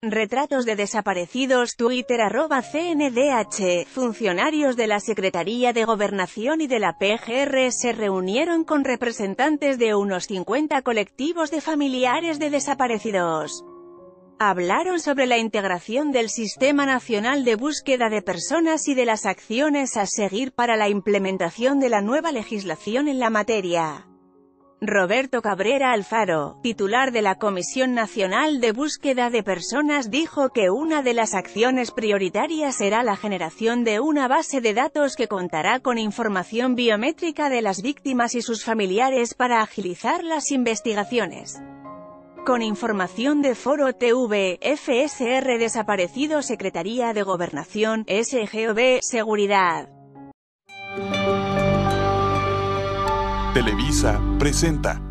Retratos de desaparecidos, Twitter @CNDH. Funcionarios de la Secretaría de Gobernación y de la PGR se reunieron con representantes de unos 50 colectivos de familiares de desaparecidos. Hablaron sobre la integración del Sistema Nacional de Búsqueda de Personas y de las acciones a seguir para la implementación de la nueva legislación en la materia. Roberto Cabrera Alfaro, titular de la Comisión Nacional de Búsqueda de Personas, dijo que una de las acciones prioritarias será la generación de una base de datos que contará con información biométrica de las víctimas y sus familiares para agilizar las investigaciones. Con información de Foro TV, FSR Desaparecido, Secretaría de Gobernación, SGOB, Seguridad. Televisa presenta.